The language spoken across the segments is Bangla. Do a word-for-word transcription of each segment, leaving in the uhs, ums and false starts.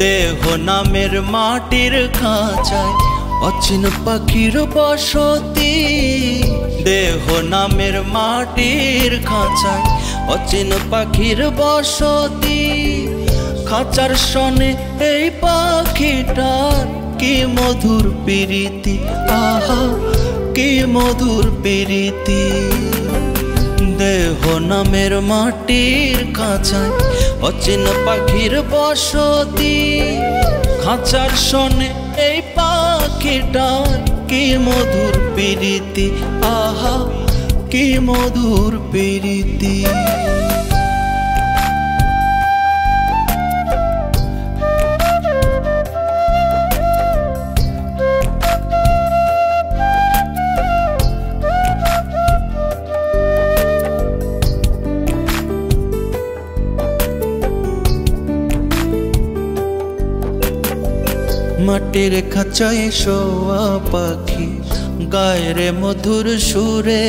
দেহ নামের মাটির খাঁচায় অচিন পাখির বসতি। দেহ নামের মাটির খাঁচায় অচিন পাখির বসতি। খাঁচার সনে এই পাখিটার কি মধুর প্রীতি, আহা কি মধুর প্রীতি। দেহ নামের মাটির খাঁচায় অচিন পাখির বসতি। খাঁচার সনে এই পাখিটার কি মধুর প্রীতি, আহা কি মধুর প্রীতি। মাটির খাঁচায় শোয়া পাখি গায়ের মধুর সুরে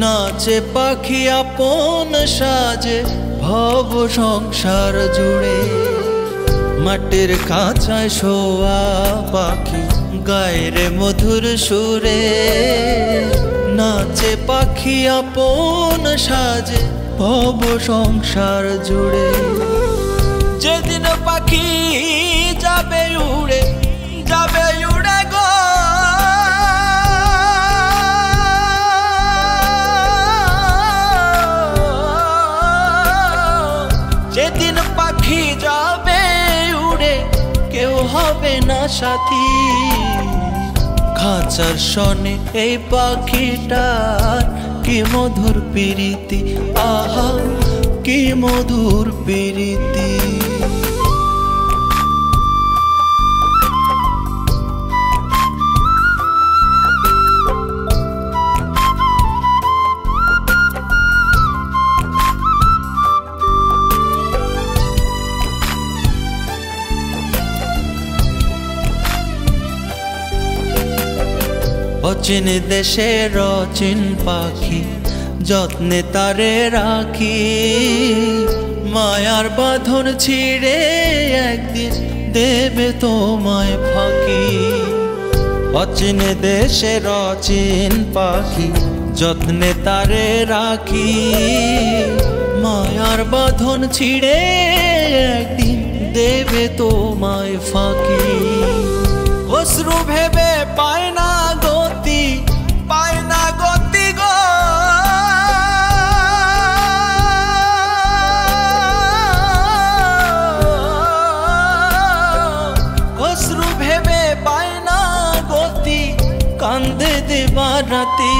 নাচে। পাখি আপন সাজে ভব সংসার জুড়ে। মাটির খাঁচায় শোয়া পাখি গায়ের মধুর সুরে নাচে। পাখি আপন সাজে ভব সংসার জুড়ে। যেদিন পাখি যাবে উড়ে, যাবে উড়ে গো, যেদিন পাখি যাবে উড়ে কেউ হবে না সাথী। খাঁচার সনে এই পাখিটার কি মধুর প্রীতি, আহা কি মধুর প্রীতি। অচিন দেশের অচিন পাখি যত্নে তারে রাখি। মায়ার বাঁধন ছিঁড়ে একদিন দেবে তোমায় ফাঁকি। অচিন দেশের অচিন পাখি যত্নে তারে রাখি। মায়ার বাঁধন ছিঁড়ে একদিন দেবে তোমায় ফাঁকি। অশ্রু ভেবে পায় না গতি, পায় না গতি গো, অশ্রু ভেবে পায় না গতি কান্দে দেবার রাতি।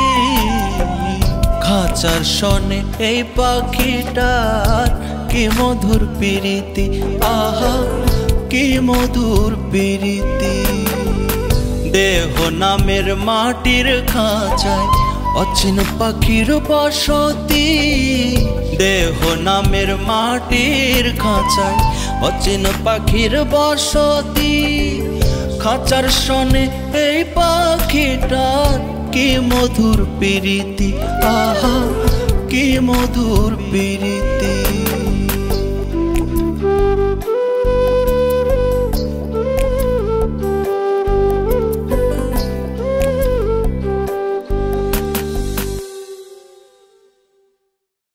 খাঁচার সনে এই পাখিটার কি মধুর প্রীতি, আহা কি মধুর প্রীতি। দেহ নামের মাটির খাঁচায় অচিন পাখির বসতি। দেহ নামের মাটির খাঁচায় অচিন পাখির বসতি। খাঁচার সনে এই পাখিটার কি মধুর প্রীতি, আহা কি মধুর প্রীতি।